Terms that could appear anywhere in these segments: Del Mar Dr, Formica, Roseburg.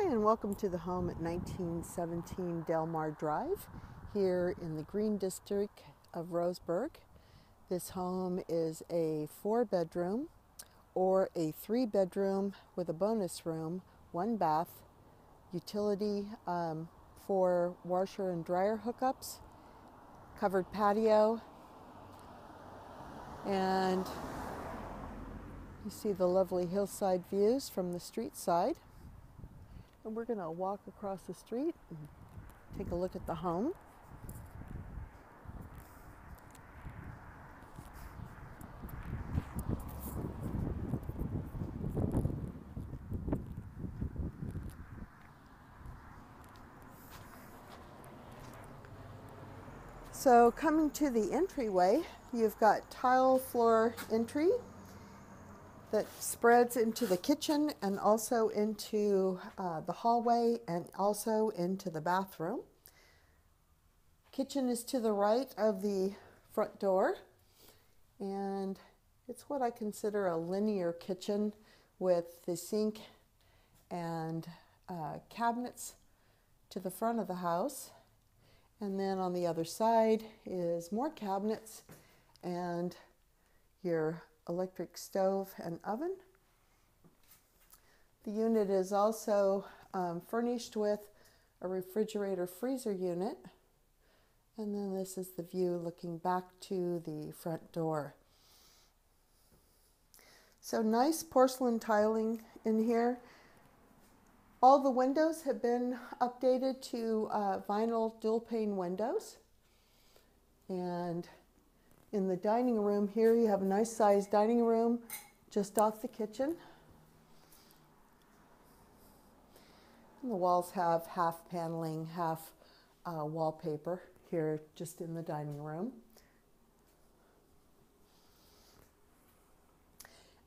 Hi, and welcome to the home at 1917 Del Mar Drive here in the Green District of Roseburg. This home is a 4-bedroom or a 3-bedroom with a bonus room, 1 bath, utility for washer and dryer hookups, covered patio, and you see the lovely hillside views from the street side. And we're going to walk across the street and take a look at the home. So coming to the entryway, you've got tile floor entry that spreads into the kitchen and also into the hallway and also into the bathroom. Kitchen is to the right of the front door, and it's what I consider a linear kitchen with the sink and cabinets to the front of the house. And then on the other side is more cabinets and your electric stove and oven. The unit is also furnished with a refrigerator freezer unit. And then this is the view looking back to the front door. So nice porcelain tiling in here. All the windows have been updated to vinyl dual pane windows. And in the dining room here, you have a nice sized dining room just off the kitchen. And the walls have half paneling, half wallpaper here just in the dining room.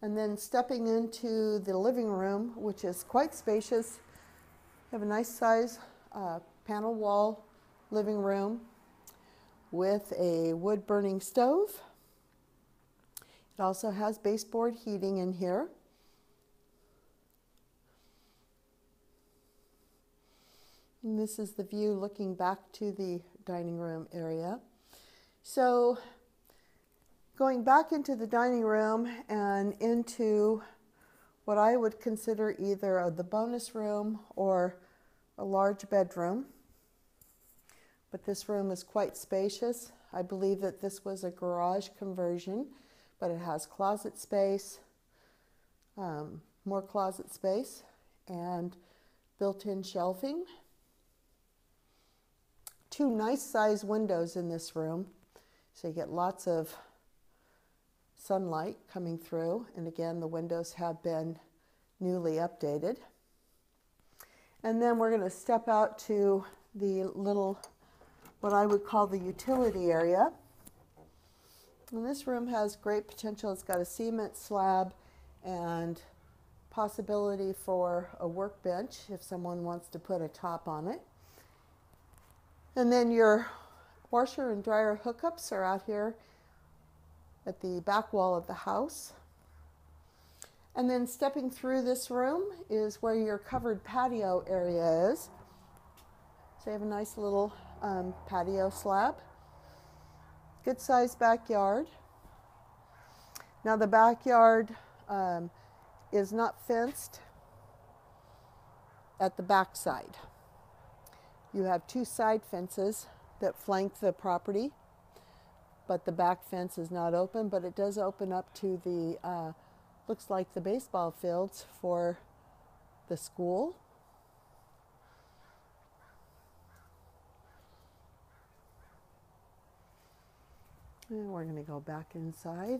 And then stepping into the living room, which is quite spacious, you have a nice size panel wall living room with a wood-burning stove. It also has baseboard heating in here. And this is the view looking back to the dining room area. So going back into the dining room and into what I would consider either the bonus room or a large bedroom. But this room is quite spacious. I believe that this was a garage conversion, but it has closet space, more closet space, and built-in shelving. 2 nice size windows in this room, so you get lots of sunlight coming through. And again, the windows have been newly updated. And then we're going to step out to the little, what I would call the utility area. And this room has great potential. It's got a cement slab and possibility for a workbench if someone wants to put a top on it. And then your washer and dryer hookups are out here at the back wall of the house. And then stepping through this room is where your covered patio area is. So you have a nice little patio slab, good sized backyard. Now the backyard is not fenced at the back side. You have 2 side fences that flank the property, but the back fence is not open, but it does open up to the, looks like the baseball fields for the school. And we're going to go back inside.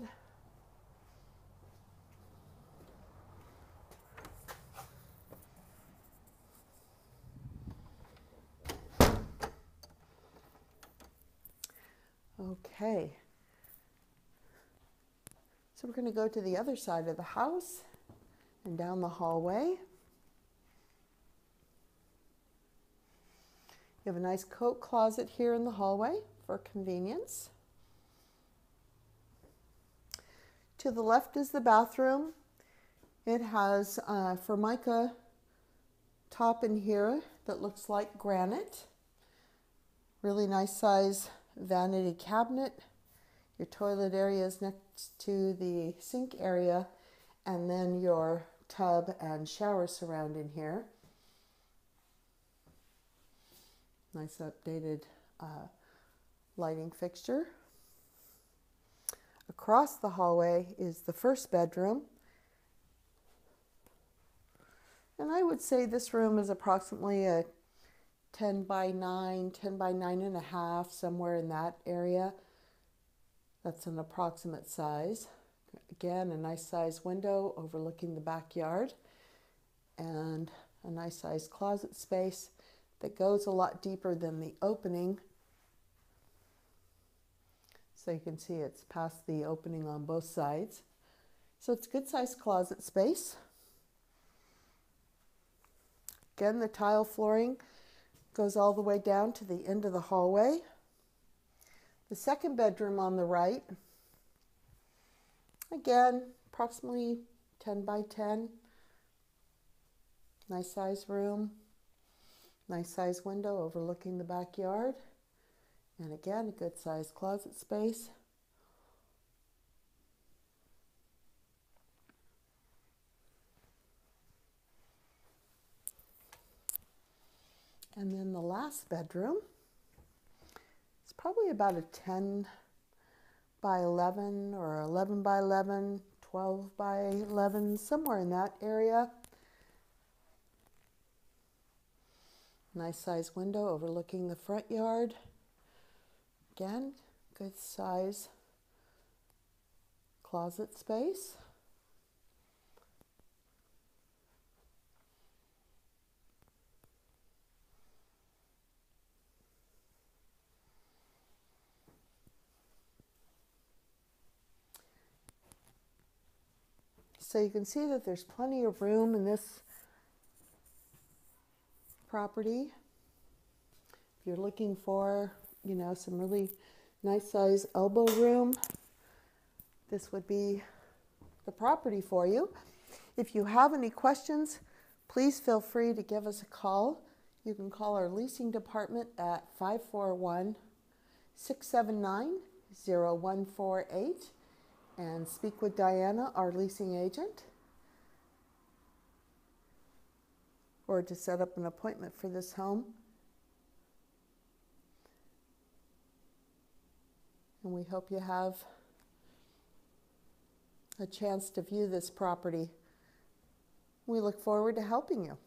Okay. So we're going to go to the other side of the house and down the hallway. You have a nice coat closet here in the hallway for convenience. To the left is the bathroom. It has Formica top in here that looks like granite. Really nice size vanity cabinet. Your toilet area is next to the sink area, and then your tub and shower surround in here. Nice updated lighting fixture. Across the hallway is the first bedroom. And I would say this room is approximately a 10 by 9, 10 by 9.5, somewhere in that area. That's an approximate size. Again, a nice size window overlooking the backyard and a nice size closet space that goes a lot deeper than the opening. So you can see it's past the opening on both sides. So it's a good sized closet space. Again, the tile flooring goes all the way down to the end of the hallway. The second bedroom on the right, again, approximately 10 by 10. Nice size room, nice size window overlooking the backyard. And again, a good sized closet space. And then the last bedroom, it's probably about a 10 by 11 or 11 by 11, 12 by 11, somewhere in that area. Nice size window overlooking the front yard. Again, good size closet space. So you can see that there's plenty of room in this property. If you're looking for, you know, some really nice size elbow room, this would be the property for you. If you have any questions, please feel free to give us a call. You can call our leasing department at 541-679-0148. And speak with Diana, our leasing agent, or to set up an appointment for this home. And we hope you have a chance to view this property. We look forward to helping you.